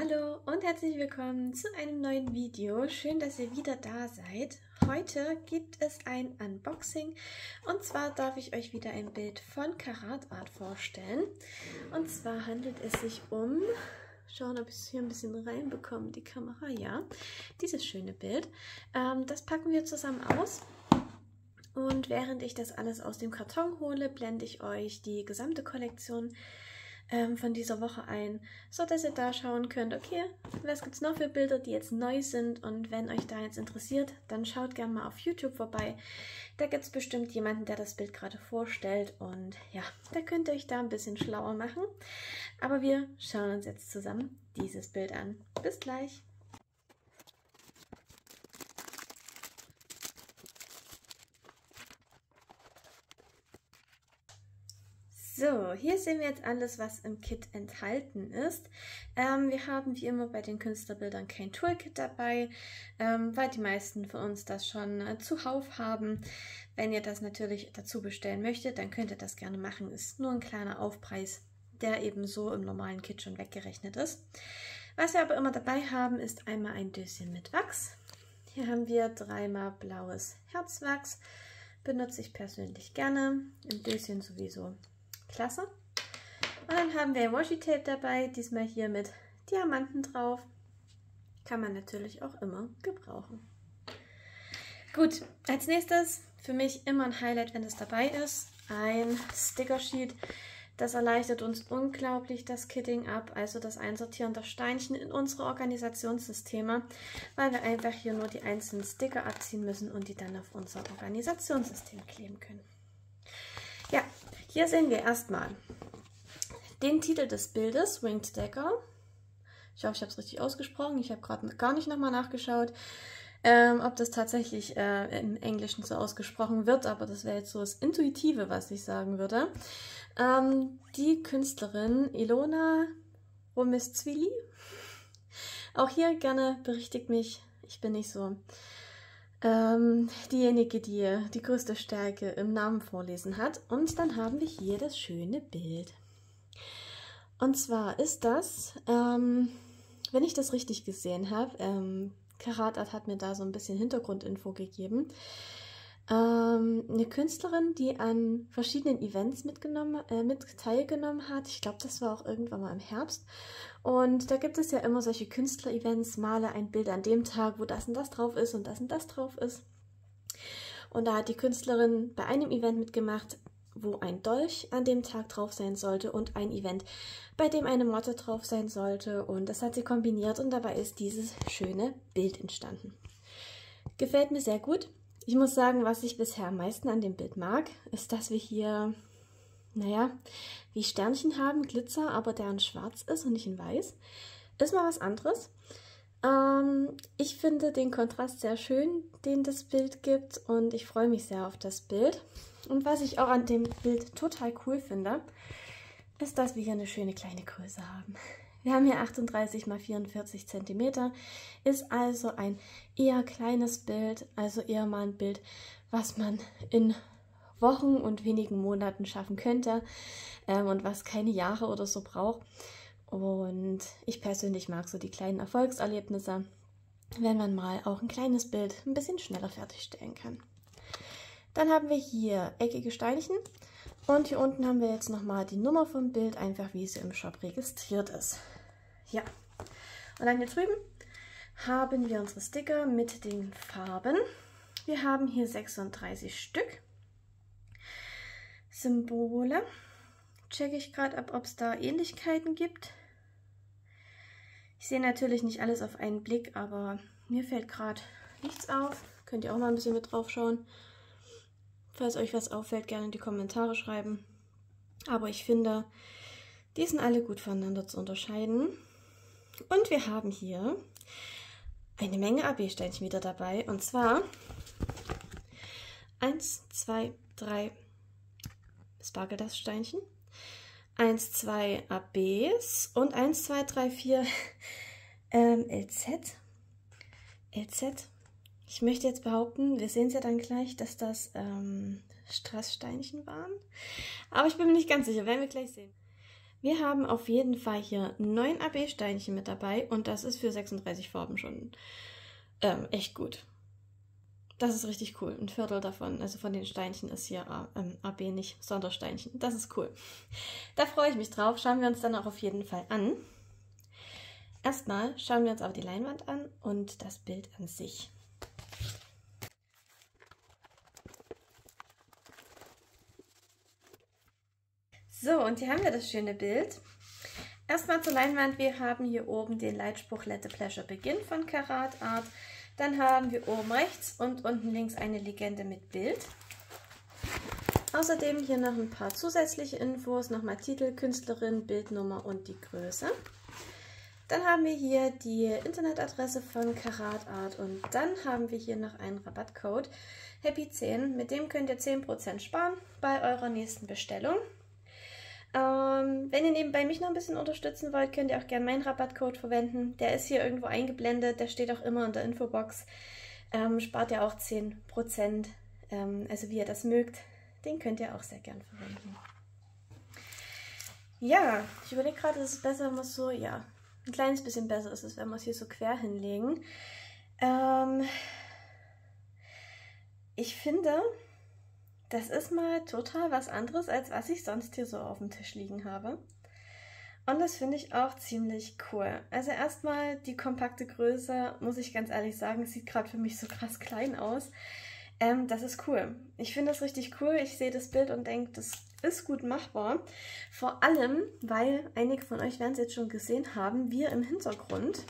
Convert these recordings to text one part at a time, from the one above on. Hallo und herzlich willkommen zu einem neuen Video. Schön, dass ihr wieder da seid. Heute gibt es ein Unboxing und zwar darf ich euch wieder ein Bild von Carat.art vorstellen. Und zwar handelt es sich um, schauen, ob ich es hier ein bisschen reinbekomme, die Kamera, ja, dieses schöne Bild. Das packen wir zusammen aus. Und während ich das alles aus dem Karton hole, blende ich euch die gesamte Kollektion von dieser Woche ein, so dass ihr da schauen könnt, okay, was gibt es noch für Bilder, die jetzt neu sind, und wenn euch da jetzt interessiert, dann schaut gerne mal auf YouTube vorbei. Da gibt es bestimmt jemanden, der das Bild gerade vorstellt, und ja, da könnt ihr euch da ein bisschen schlauer machen. Aber wir schauen uns jetzt zusammen dieses Bild an. Bis gleich! So, hier sehen wir jetzt alles, was im Kit enthalten ist. Wir haben wie immer bei den Künstlerbildern kein Toolkit dabei, weil die meisten von uns das schon zuhauf haben. Wenn ihr das natürlich dazu bestellen möchtet, dann könnt ihr das gerne machen. Ist nur ein kleiner Aufpreis, der eben so im normalen Kit schon weggerechnet ist. Was wir aber immer dabei haben, ist einmal ein Döschen mit Wachs. Hier haben wir dreimal blaues Herzwachs. Benutze ich persönlich gerne, im Döschen sowieso. Klasse. Und dann haben wir Washi-Tape dabei, diesmal hier mit Diamanten drauf. Kann man natürlich auch immer gebrauchen. Gut, als nächstes, für mich immer ein Highlight, wenn es dabei ist, ein Sticker-Sheet. Das erleichtert uns unglaublich das Kitting ab, also das Einsortieren der Steinchen in unsere Organisationssysteme, weil wir einfach hier nur die einzelnen Sticker abziehen müssen und die dann auf unser Organisationssystem kleben können. Ja, hier sehen wir erstmal den Titel des Bildes, Winged Dagger. Ich hoffe, ich habe es richtig ausgesprochen. Ich habe gerade gar nicht nochmal nachgeschaut, ob das tatsächlich im Englischen so ausgesprochen wird, aber das wäre jetzt so das Intuitive, was ich sagen würde. Die Künstlerin Ilona Womiszwili. Auch hier gerne berichtigt mich, ich bin nicht so diejenige, die die größte Stärke im Namen vorlesen hat. Und dann haben wir hier das schöne Bild. Und zwar ist das, wenn ich das richtig gesehen habe, Carat.art hat mir da so ein bisschen Hintergrundinfo gegeben, eine Künstlerin, die an verschiedenen Events mit teilgenommen hat. Ich glaube, das war auch irgendwann mal im Herbst. Und da gibt es ja immer solche Künstler-Events, male ein Bild an dem Tag, wo das und das drauf ist und das drauf ist. Und da hat die Künstlerin bei einem Event mitgemacht, wo ein Dolch an dem Tag drauf sein sollte, und ein Event, bei dem eine Motte drauf sein sollte. Und das hat sie kombiniert und dabei ist dieses schöne Bild entstanden. Gefällt mir sehr gut. Ich muss sagen, was ich bisher am meisten an dem Bild mag, ist, dass wir hier, naja, wie Sternchen haben, Glitzer, aber der in schwarz ist und nicht in weiß. Ist mal was anderes. Ich finde den Kontrast sehr schön, den das Bild gibt, und ich freue mich sehr auf das Bild. Und was ich auch an dem Bild total cool finde, ist, dass wir hier eine schöne kleine Größe haben. Wir haben hier 38 x 44 cm, ist also ein eher kleines Bild, also eher mal ein Bild, was man in Wochen und wenigen Monaten schaffen könnte und was keine Jahre oder so braucht. Und ich persönlich mag so die kleinen Erfolgserlebnisse, wenn man mal auch ein kleines Bild ein bisschen schneller fertigstellen kann. Dann haben wir hier eckige Steinchen. Und hier unten haben wir jetzt nochmal die Nummer vom Bild, einfach wie sie im Shop registriert ist. Ja, und dann hier drüben haben wir unsere Sticker mit den Farben. Wir haben hier 36 Stück. Symbole. Checke ich gerade ab, ob es da Ähnlichkeiten gibt. Ich sehe natürlich nicht alles auf einen Blick, aber mir fällt gerade nichts auf. Könnt ihr auch mal ein bisschen mit drauf schauen. Falls euch was auffällt, gerne in die Kommentare schreiben. Aber ich finde, die sind alle gut voneinander zu unterscheiden. Und wir haben hier eine Menge AB-Steinchen wieder dabei. Und zwar 1, 2, 3 Spargeldas-Steinchen, 1, 2 ABs und 1, 2, 3, 4 LZ. LZ. Ich möchte jetzt behaupten, wir sehen es ja dann gleich, dass das Strasssteinchen waren. Aber ich bin mir nicht ganz sicher, werden wir gleich sehen. Wir haben auf jeden Fall hier 9 AB-Steinchen mit dabei und das ist für 36 Farben schon echt gut. Das ist richtig cool. Ein Viertel davon, also von den Steinchen, ist hier AB nicht, Sondersteinchen. Das ist cool. Da freue ich mich drauf. Schauen wir uns dann auch auf jeden Fall an. Erstmal schauen wir uns aber die Leinwand an und das Bild an sich. So, und hier haben wir das schöne Bild. Erstmal zur Leinwand. Wir haben hier oben den Leitspruch Let the Pleasure Begin von Carat.art. Dann haben wir oben rechts und unten links eine Legende mit Bild. Außerdem hier noch ein paar zusätzliche Infos. Nochmal Titel, Künstlerin, Bildnummer und die Größe. Dann haben wir hier die Internetadresse von Carat.art und dann haben wir hier noch einen Rabattcode Happy10. Mit dem könnt ihr 10% sparen bei eurer nächsten Bestellung. Wenn ihr nebenbei mich noch ein bisschen unterstützen wollt, könnt ihr auch gerne meinen Rabattcode verwenden. Der ist hier irgendwo eingeblendet, der steht auch immer in der Infobox. Spart ihr auch 10%, also wie ihr das mögt, den könnt ihr auch sehr gern verwenden. Ja, ich überlege gerade, ist es besser, wenn man es so, ja, ein kleines bisschen besser ist es, wenn wir es hier so quer hinlegen. Ich finde... Das ist mal total was anderes, als was ich sonst hier so auf dem Tisch liegen habe. Und das finde ich auch ziemlich cool. Also erstmal die kompakte Größe, muss ich ganz ehrlich sagen, sieht gerade für mich so krass klein aus. Das ist cool. Ich finde das richtig cool. Ich sehe das Bild und denke, das ist gut machbar. Vor allem, weil einige von euch werden es jetzt schon gesehen haben, wir im Hintergrund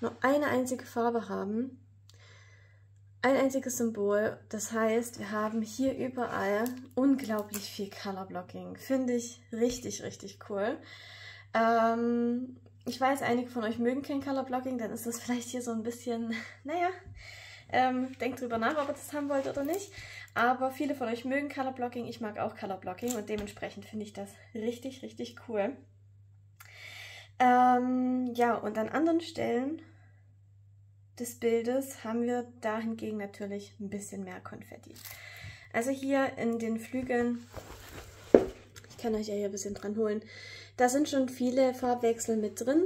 nur eine einzige Farbe haben. Ein einziges Symbol, das heißt, wir haben hier überall unglaublich viel Colorblocking. Finde ich richtig, richtig cool. Ich weiß, einige von euch mögen kein Colorblocking, dann ist das vielleicht hier so ein bisschen, naja, denkt drüber nach, ob ihr das haben wollt oder nicht. Aber viele von euch mögen Colorblocking, ich mag auch Colorblocking und dementsprechend finde ich das richtig, richtig cool. Ja, und an anderen Stellen des Bildes haben wir da hingegen natürlich ein bisschen mehr Konfetti. Also hier in den Flügeln, ich kann euch ja hier ein bisschen dran holen, da sind schon viele Farbwechsel mit drin.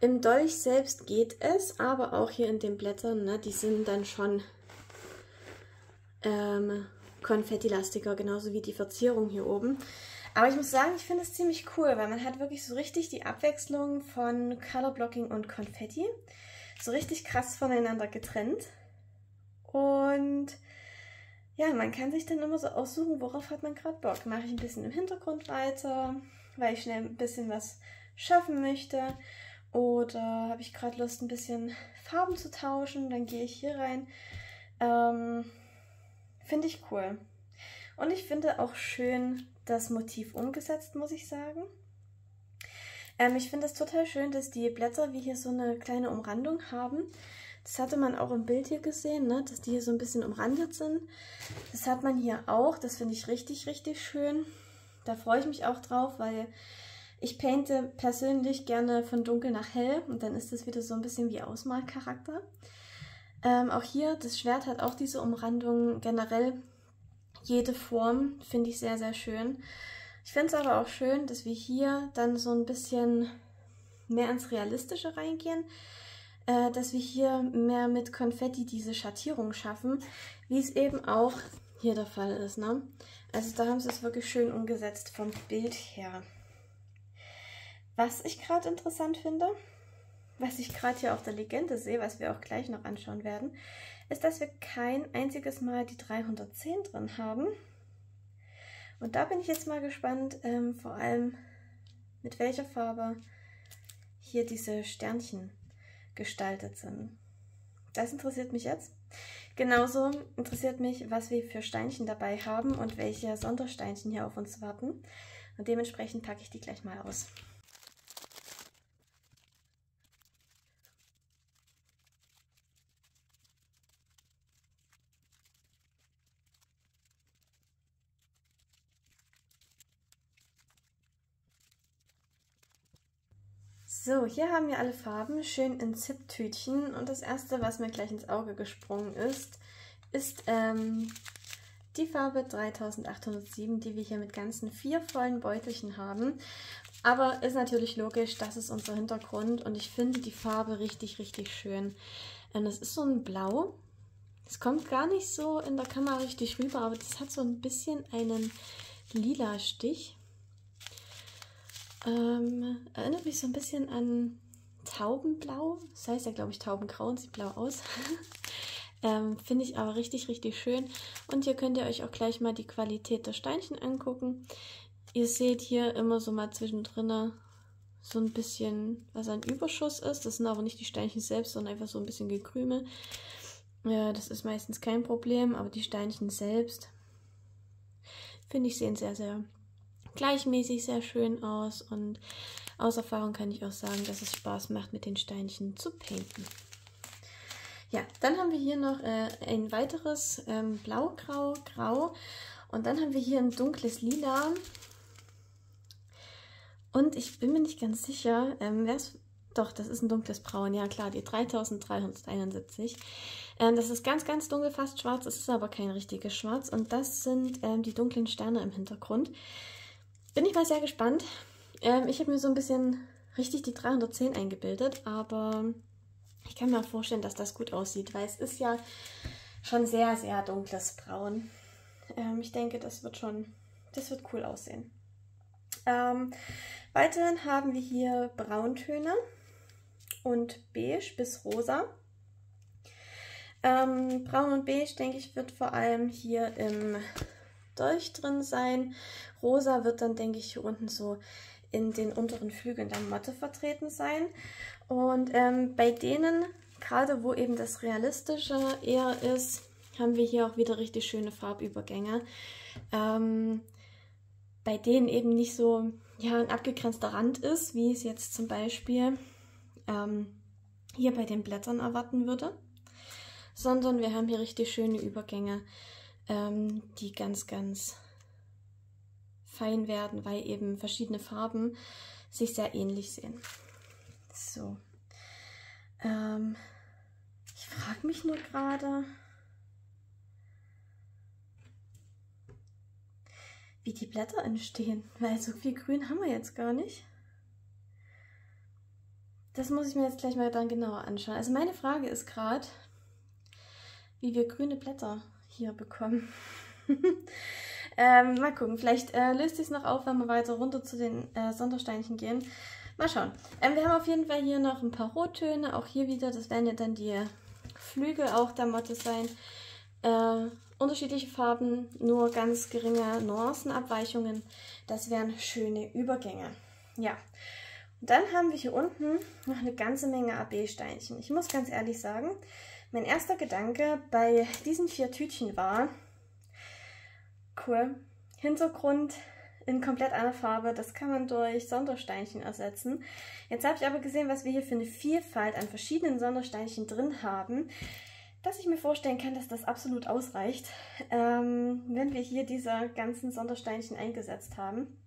Im Dolch selbst geht es, aber auch hier in den Blättern, ne, die sind dann schon konfettilastiger, genauso wie die Verzierung hier oben. Aber ich muss sagen, ich finde es ziemlich cool, weil man hat wirklich so richtig die Abwechslung von Colorblocking und Konfetti. So richtig krass voneinander getrennt und ja, man kann sich dann immer so aussuchen, worauf hat man gerade Bock. Mache ich ein bisschen im Hintergrund weiter, weil ich schnell ein bisschen was schaffen möchte oder habe ich gerade Lust, ein bisschen Farben zu tauschen, dann gehe ich hier rein. Finde ich cool und ich finde auch schön das Motiv umgesetzt, muss ich sagen. Ich finde es total schön, dass die Blätter wie hier so eine kleine Umrandung haben. Das hatte man auch im Bild hier gesehen, ne? Dass die hier so ein bisschen umrandet sind. Das hat man hier auch. Das finde ich richtig, richtig schön. Da freue ich mich auch drauf, weil ich painte persönlich gerne von dunkel nach hell. Und dann ist das wieder so ein bisschen wie Ausmalcharakter. Auch hier, das Schwert hat auch diese Umrandung. Generell jede Form finde ich sehr, sehr schön. Ich finde es aber auch schön, dass wir hier dann so ein bisschen mehr ins Realistische reingehen, dass wir hier mehr mit Konfetti diese Schattierung schaffen, wie es eben auch hier der Fall ist, ne? Also da haben sie es wirklich schön umgesetzt vom Bild her. Was ich gerade interessant finde, was ich gerade hier auf der Legende sehe, was wir auch gleich noch anschauen werden, ist, dass wir kein einziges Mal die 310 drin haben. Und da bin ich jetzt mal gespannt, vor allem mit welcher Farbe hier diese Sternchen gestaltet sind. Das interessiert mich jetzt. Genauso interessiert mich, was wir für Steinchen dabei haben und welche Sondersteinchen hier auf uns warten. Und dementsprechend packe ich die gleich mal aus. So, hier haben wir alle Farben schön in Zip-Tütchen und das erste, was mir gleich ins Auge gesprungen ist, die Farbe 3807, die wir hier mit ganzen 4 vollen Beutelchen haben. Aber ist natürlich logisch, das ist unser Hintergrund und ich finde die Farbe richtig, richtig schön. Und das ist so ein Blau. Es kommt gar nicht so in der Kamera richtig rüber, aber das hat so ein bisschen einen lila Stich. Erinnert mich so ein bisschen an Taubenblau. Das heißt ja, glaube ich, Taubengrau und sieht blau aus. Finde ich aber richtig, richtig schön. Und hier könnt ihr euch auch gleich mal die Qualität der Steinchen angucken. Ihr seht hier immer so mal zwischendrin so ein bisschen, was ein Überschuss ist. Das sind aber nicht die Steinchen selbst, sondern einfach so ein bisschen Gekrümel. Ja, das ist meistens kein Problem, aber die Steinchen selbst, finde ich, sehen sehr, sehr gleichmäßig, sehr schön aus. Und aus Erfahrung kann ich auch sagen, dass es Spaß macht, mit den Steinchen zu painten. Ja, dann haben wir hier noch ein weiteres Blau-Grau-Grau. Und dann haben wir hier ein dunkles Lila. Und ich bin mir nicht ganz sicher, doch, das ist ein dunkles Braun, ja klar, die 3371. Das ist ganz, ganz dunkel, fast schwarz, es ist aber kein richtiges Schwarz. Und das sind die dunklen Sterne im Hintergrund. Bin ich mal sehr gespannt. Ich habe mir so ein bisschen richtig die 310 eingebildet, aber ich kann mir auch vorstellen, dass das gut aussieht, weil es ist ja schon sehr, sehr dunkles Braun. Ich denke, das wird cool aussehen. Weiterhin haben wir hier Brauntöne und beige bis rosa. Braun und beige, denke ich, wird vor allem hier im Dolch drin sein. Rosa wird dann, denke ich, hier unten so in den unteren Flügeln der Motte vertreten sein. Und bei denen, gerade wo eben das Realistische eher ist, haben wir hier auch wieder richtig schöne Farbübergänge. Bei denen eben nicht so, ja, ein abgegrenzter Rand ist, wie ich es jetzt zum Beispiel hier bei den Blättern erwarten würde, sondern wir haben hier richtig schöne Übergänge, die ganz, ganz fein werden, weil eben verschiedene Farben sich sehr ähnlich sehen. So, ich frage mich nur gerade, wie die Blätter entstehen, weil so viel Grün haben wir jetzt gar nicht. Das muss ich mir jetzt gleich mal dann genauer anschauen. Also meine Frage ist gerade, wie wir grüne Blätter hier bekommen. Mal gucken, vielleicht löst sich es noch auf, wenn wir weiter runter zu den Sondersteinchen gehen. Mal schauen. Wir haben auf jeden Fall hier noch ein paar Rottöne, auch hier wieder, das werden ja dann die Flügel auch der Motte sein. Unterschiedliche Farben, nur ganz geringe Nuancenabweichungen. Das wären schöne Übergänge. Ja, und dann haben wir hier unten noch eine ganze Menge AB-Steinchen. Ich muss ganz ehrlich sagen, mein erster Gedanke bei diesen 4 Tütchen war, cool, Hintergrund in komplett einer Farbe, das kann man durch Sondersteinchen ersetzen. Jetzt habe ich aber gesehen, was wir hier für eine Vielfalt an verschiedenen Sondersteinchen drin haben, dass ich mir vorstellen kann, dass das absolut ausreicht, wenn wir hier diese ganzen Sondersteinchen eingesetzt haben.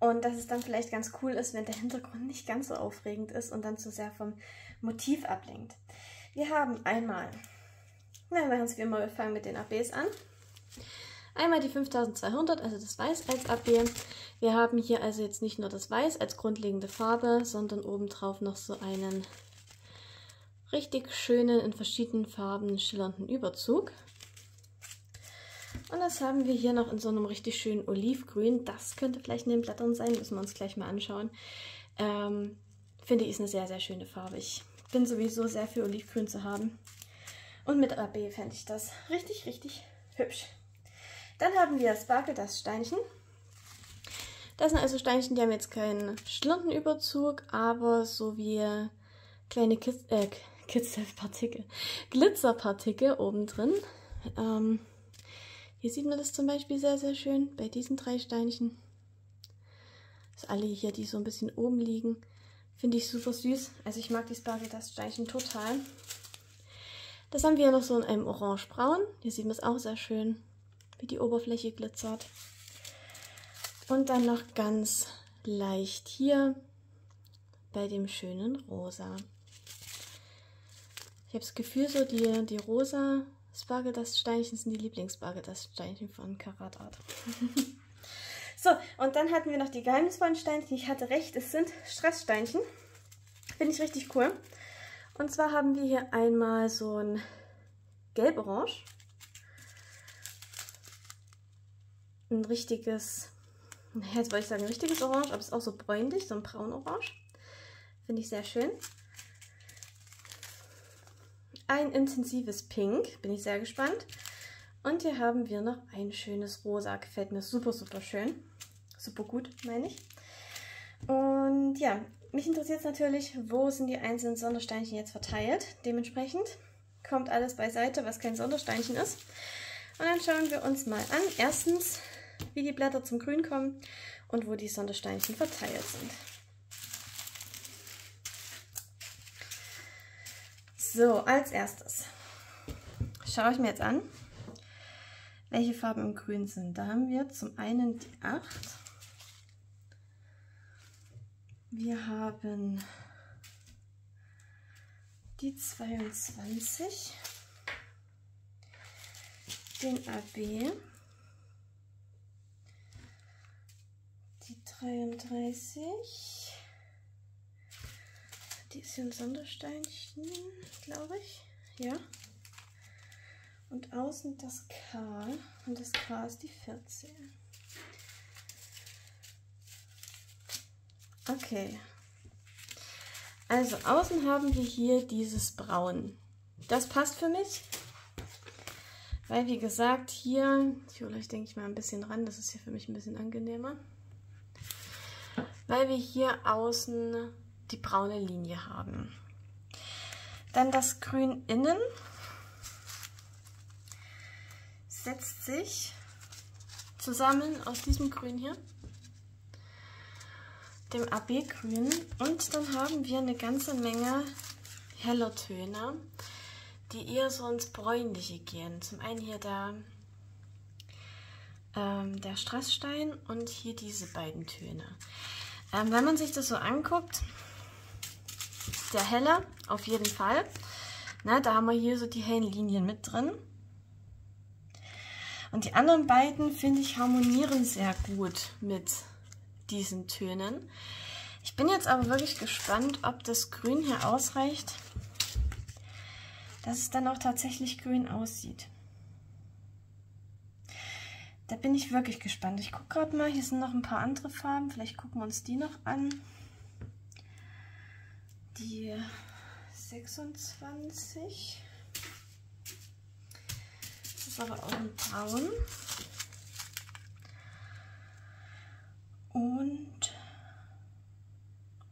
Und dass es dann vielleicht ganz cool ist, wenn der Hintergrund nicht ganz so aufregend ist und dann zu sehr vom Motiv ablenkt. Wir haben einmal, na, wir haben es wie immer, wir fangen mit den ABs an. Einmal die 5200, also das Weiß als AB. Wir haben hier also jetzt nicht nur das Weiß als grundlegende Farbe, sondern obendrauf noch so einen richtig schönen, in verschiedenen Farben schillernden Überzug. Und das haben wir hier noch in so einem richtig schönen Olivgrün. Das könnte vielleicht in den Blättern sein, müssen wir uns gleich mal anschauen. Finde ich, ist eine sehr, sehr schöne Farbe. Ich bin sowieso sehr für Olivgrün zu haben. Und mit AB fände ich das richtig, richtig hübsch. Dann haben wir Sparkle, das Steinchen. Das sind also Steinchen, die haben jetzt keinen schillernden Überzug, aber so wie kleine Glitzerpartikel oben drin. Hier sieht man das zum Beispiel sehr, sehr schön bei diesen 3 Steinchen. Also alle hier, die so ein bisschen oben liegen, finde ich super süß. Also ich mag die Spargel-Dust-Steinchen total. Das haben wir noch so in einem Orange-Braun. Hier sieht man es auch sehr schön, wie die Oberfläche glitzert. Und dann noch ganz leicht hier bei dem schönen Rosa. Ich habe das Gefühl, so die rosa Spargelduststeinchen sind die Lieblingsspargelduststeinchen von Carat.art. So, und dann hatten wir noch die geheimnisvollen Steinchen. Ich hatte recht, es sind Stresssteinchen. Finde ich richtig cool. Und zwar haben wir hier einmal so ein Gelb-Orange. Ein richtiges, jetzt wollte ich sagen, ein richtiges Orange, aber es ist auch so bräunlich, so ein Braun-Orange. Finde ich sehr schön. Ein intensives Pink, bin ich sehr gespannt. Und hier haben wir noch ein schönes Rosa, gefällt mir super, super schön. Super gut, meine ich. Und ja, mich interessiert es natürlich, wo sind die einzelnen Sondersteinchen jetzt verteilt. Dementsprechend kommt alles beiseite, was kein Sondersteinchen ist. Und dann schauen wir uns mal an, erstens, wie die Blätter zum Grün kommen und wo die Sondersteinchen verteilt sind. So, als erstes schaue ich mir jetzt an, welche Farben im Grün sind. Da haben wir zum einen die 8. Wir haben die 22. Den AB, die 33, die ist hier ein Sondersteinchen, glaube ich, ja, und außen das K, und das K ist die 14. Okay, also außen haben wir hier dieses Braun, das passt für mich. Weil, wie gesagt, hier, ich denke ich mal ein bisschen ran, das ist hier für mich ein bisschen angenehmer, weil wir hier außen die braune Linie haben. Dann das Grün innen setzt sich zusammen aus diesem Grün hier, dem AB-Grün, und dann haben wir eine ganze Menge heller Töne, die eher so ins Bräunliche gehen. Zum einen hier der Strassstein und hier diese beiden Töne. Wenn man sich das so anguckt, der helle auf jeden Fall. Na, da haben wir hier so die hellen Linien mit drin. Und die anderen beiden, finde ich, harmonieren sehr gut mit diesen Tönen. Ich bin jetzt aber wirklich gespannt, ob das Grün hier ausreicht, dass es dann auch tatsächlich grün aussieht. Da bin ich wirklich gespannt. Ich gucke gerade mal, hier sind noch ein paar andere Farben. Vielleicht gucken wir uns die noch an. Die 26. Das ist aber auch ein Braun. Und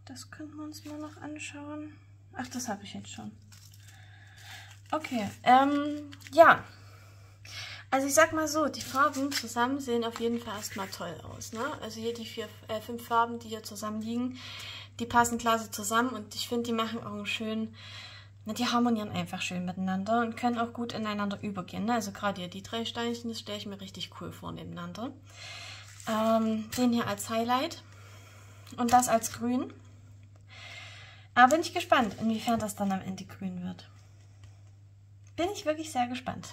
das könnten wir uns mal noch anschauen. Ach, das habe ich jetzt schon. Okay, ja, also ich sag mal so, die Farben zusammen sehen auf jeden Fall erstmal toll aus, ne? Also hier die 5 Farben, die hier zusammen liegen, die passen klasse zusammen und ich finde, die machen auch einen schönen, die harmonieren einfach schön miteinander und können auch gut ineinander übergehen, ne? Also gerade hier die 3 Steinchen, das stelle ich mir richtig cool vor nebeneinander. Den hier als Highlight und das als grün. Aber bin ich gespannt, inwiefern das dann am Ende grün wird. Bin ich wirklich sehr gespannt.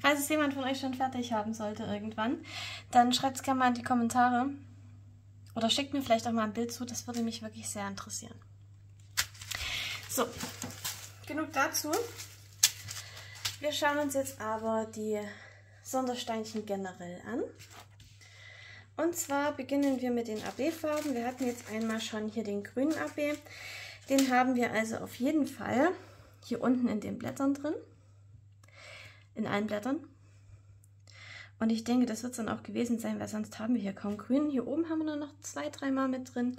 Falls es jemand von euch schon fertig haben sollte irgendwann, dann schreibt es gerne mal in die Kommentare oder schickt mir vielleicht auch mal ein Bild zu, das würde mich wirklich sehr interessieren. So, genug dazu. Wir schauen uns jetzt aber die Sondersteinchen generell an. Und zwar beginnen wir mit den AB-Farben. Wir hatten jetzt einmal schon hier den grünen AB. Den haben wir also auf jeden Fall hier unten in den Blättern drin, in allen Blättern, und ich denke, das wird es dann auch gewesen sein, weil sonst haben wir hier kaum Grün. Hier oben haben wir nur noch 2-3 Mal mit drin,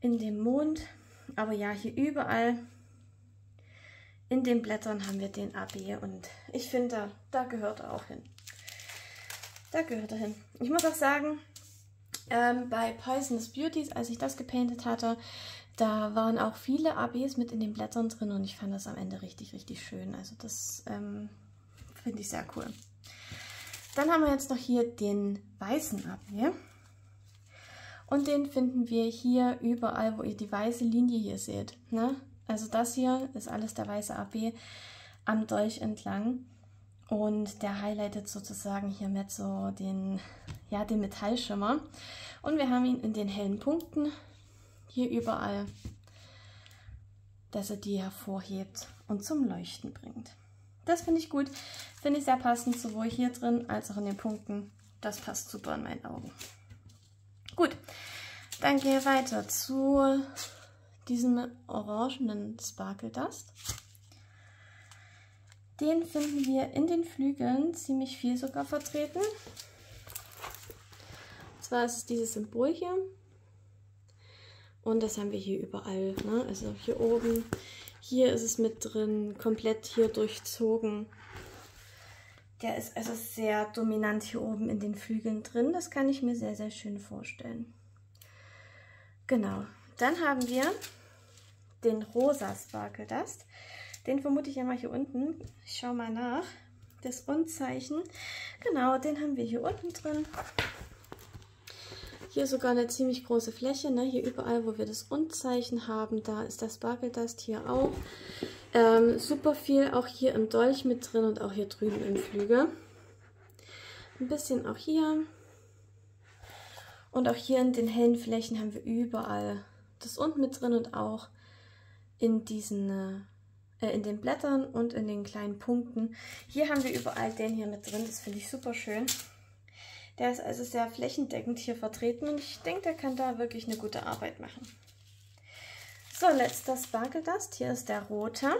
in dem Mond, aber ja, hier überall in den Blättern haben wir den AB und ich finde, da gehört er auch hin. Da gehört er hin. Ich muss auch sagen, bei Poisonous Beauties, als ich das gepaintet hatte, da waren auch viele ABs mit in den Blättern drin und ich fand das am Ende richtig, richtig schön. Also das finde ich sehr cool. Dann haben wir jetzt noch hier den weißen AB und den finden wir hier überall, wo ihr die weiße Linie hier seht, ne? Also das hier ist alles der weiße AB, am Dolch entlang und der highlightet sozusagen hier mit so den, ja, den Metallschimmer. Und wir haben ihn in den hellen Punkten hier überall, dass er die hervorhebt und zum Leuchten bringt. Das finde ich gut, finde ich sehr passend, sowohl hier drin als auch in den Punkten. Das passt super in meinen Augen. Gut, dann gehe weiter zu diesem orangenen Sparkle Dust. Den finden wir in den Flügeln ziemlich viel sogar vertreten. Und zwar ist es dieses Symbol hier. Und das haben wir hier überall, ne? Also hier oben, hier ist es mit drin, komplett hier durchzogen. Der ist also sehr dominant hier oben in den Flügeln drin. Das kann ich mir sehr, sehr schön vorstellen. Genau. Dann haben wir den rosa Sparkle Dust. Den vermute ich ja mal hier unten. Ich schaue mal nach. Das Unzeichen. Genau, den haben wir hier unten drin. Hier sogar eine ziemlich große Fläche. Ne? Hier überall, wo wir das Unzeichen haben, da ist das Sparkle Dust hier auch. Super viel auch hier im Dolch mit drin und auch hier drüben im Flügel. Ein bisschen auch hier. Und auch hier in den hellen Flächen haben wir überall das unten mit drin und auch in diesen, in den Blättern und in den kleinen Punkten. Hier haben wir überall den hier mit drin, das finde ich super schön. Der ist also sehr flächendeckend hier vertreten und ich denke, der kann da wirklich eine gute Arbeit machen. So, letzter Sparkle Dust. Hier ist der rote.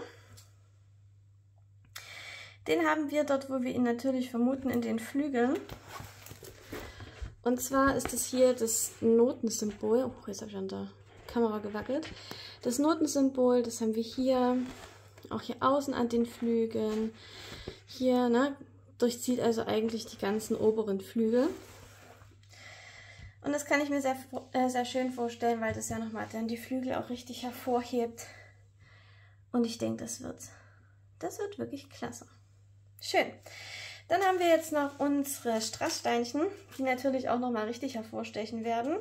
Den haben wir dort, wo wir ihn natürlich vermuten, in den Flügeln. Und zwar ist es hier das Notensymbol. Oh, jetzt habe ich an der Kamera gewackelt. Das Notensymbol, das haben wir hier, auch hier außen an den Flügeln. Hier, ne, durchzieht also eigentlich die ganzen oberen Flügel. Und das kann ich mir sehr, sehr schön vorstellen, weil das ja nochmal dann die Flügel auch richtig hervorhebt. Und ich denke, das wird wirklich klasse. Schön. Dann haben wir jetzt noch unsere Strasssteinchen, die natürlich auch nochmal richtig hervorstechen werden.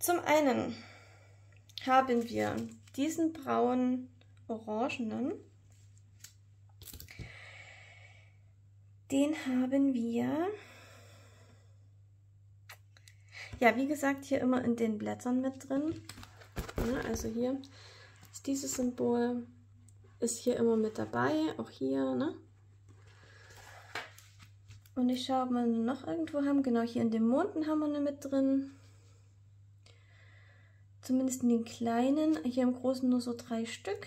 Zum einen haben wir diesen braun-orangenen. Den haben wir... Ja, wie gesagt, hier immer in den Blättern mit drin. Ja, also hier ist dieses Symbol, ist hier immer mit dabei, auch hier, ne? Und ich schaue, ob wir noch irgendwo haben. Genau, hier in den Monden haben wir eine mit drin. Zumindest in den kleinen, hier im großen nur so 3 Stück.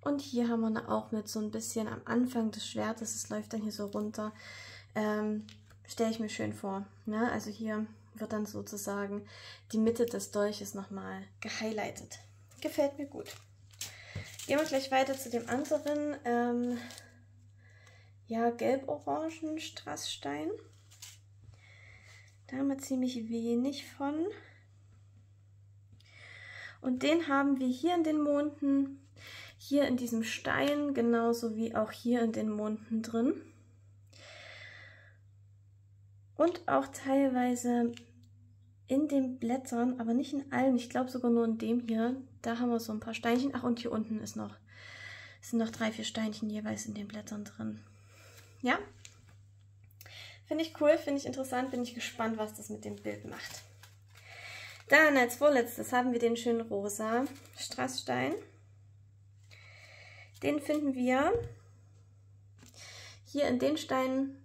Und hier haben wir eine auch mit so ein bisschen am Anfang des Schwertes, es läuft dann hier so runter. Stelle ich mir schön vor. Ne? Also hier wird dann sozusagen die Mitte des Dolches nochmal gehighlightet. Gefällt mir gut. Gehen wir gleich weiter zu dem anderen ja, gelb-orangen Strassstein. Da haben wir ziemlich wenig von. Und den haben wir hier in den Monden, hier in diesem Stein, genauso wie auch hier in den Monden drin. Und auch teilweise in den Blättern, aber nicht in allen. Ich glaube sogar nur in dem hier. Da haben wir so ein paar Steinchen. Ach, und hier unten ist noch, sind noch 3, 4 Steinchen jeweils in den Blättern drin. Ja, finde ich cool, finde ich interessant, bin ich gespannt, was das mit dem Bild macht. Dann als vorletztes haben wir den schönen rosa Strassstein. Den finden wir hier in den Steinen.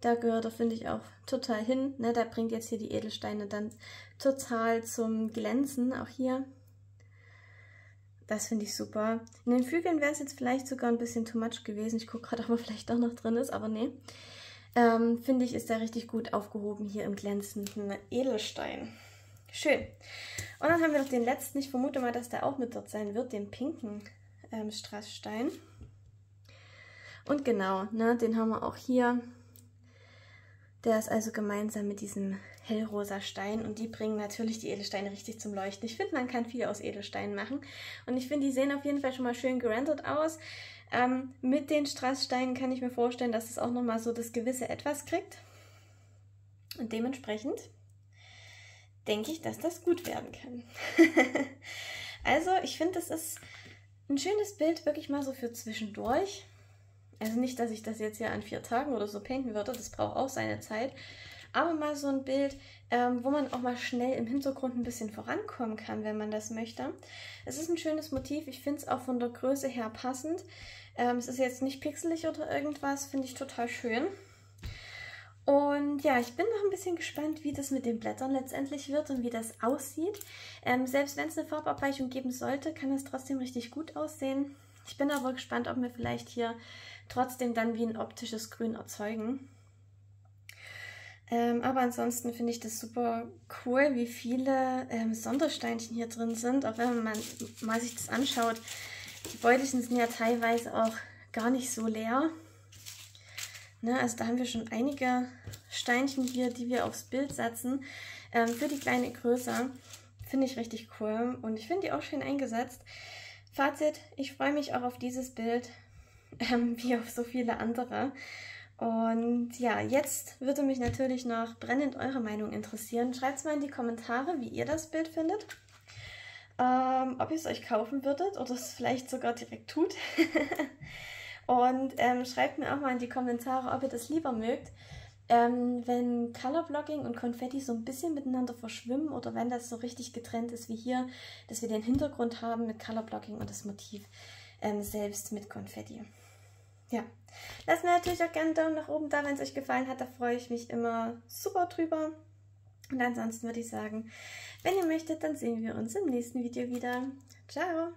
Da gehört er, finde ich, auch total hin. Ne, da bringt jetzt hier die Edelsteine dann total zum Glänzen, auch hier. Das finde ich super. In den Flügeln wäre es jetzt vielleicht sogar ein bisschen too much gewesen. Ich gucke gerade, ob er vielleicht doch noch drin ist, aber nee. Finde ich, ist er richtig gut aufgehoben hier im glänzenden Edelstein. Schön. Und dann haben wir noch den letzten. Ich vermute mal, dass der auch mit dort sein wird, den pinken Strassstein. Und genau, ne, den haben wir auch hier. Der ist also gemeinsam mit diesem hellrosa Stein und die bringen natürlich die Edelsteine richtig zum Leuchten. Ich finde, man kann viel aus Edelsteinen machen und ich finde, die sehen auf jeden Fall schon mal schön gerendert aus. Mit den Strasssteinen kann ich mir vorstellen, dass es auch nochmal so das gewisse Etwas kriegt. Und dementsprechend denke ich, dass das gut werden kann. Also, ich finde, das ist Ein schönes Bild wirklich mal so für zwischendurch. Also nicht, dass ich das jetzt hier an 4 Tagen oder so painten würde, das braucht auch seine Zeit. Aber mal so ein Bild, wo man auch mal schnell im Hintergrund ein bisschen vorankommen kann, wenn man das möchte. Es ist ein schönes Motiv, ich finde es auch von der Größe her passend. Es ist jetzt nicht pixelig oder irgendwas, finde ich total schön. Und ja, ich bin noch ein bisschen gespannt, wie das mit den Blättern letztendlich wird und wie das aussieht. Selbst wenn es eine Farbabweichung geben sollte, kann es trotzdem richtig gut aussehen. Ich bin aber gespannt, ob wir vielleicht hier trotzdem dann wie ein optisches Grün erzeugen. Aber ansonsten finde ich das super cool, wie viele Sondersteinchen hier drin sind. Auch wenn man mal sich das anschaut, die Beutelchen sind ja teilweise auch gar nicht so leer. Ne, also da haben wir schon einige Steinchen hier, die wir aufs Bild setzen. Für die kleine Größe finde ich richtig cool und ich finde die auch schön eingesetzt. Fazit, ich freue mich auch auf dieses Bild, wie auf so viele andere. Und ja, jetzt würde mich natürlich noch brennend eure Meinung interessieren. Schreibt es mal in die Kommentare, wie ihr das Bild findet. Ob ihr es euch kaufen würdet oder es vielleicht sogar direkt tut. Und schreibt mir auch mal in die Kommentare, ob ihr das lieber mögt, wenn Colorblocking und Konfetti so ein bisschen miteinander verschwimmen oder wenn das so richtig getrennt ist wie hier, dass wir den Hintergrund haben mit Colorblocking und das Motiv selbst mit Konfetti. Ja, lasst mir natürlich auch gerne einen Daumen nach oben da, wenn es euch gefallen hat, da freue ich mich immer super drüber. Und ansonsten würde ich sagen, wenn ihr möchtet, dann sehen wir uns im nächsten Video wieder. Ciao!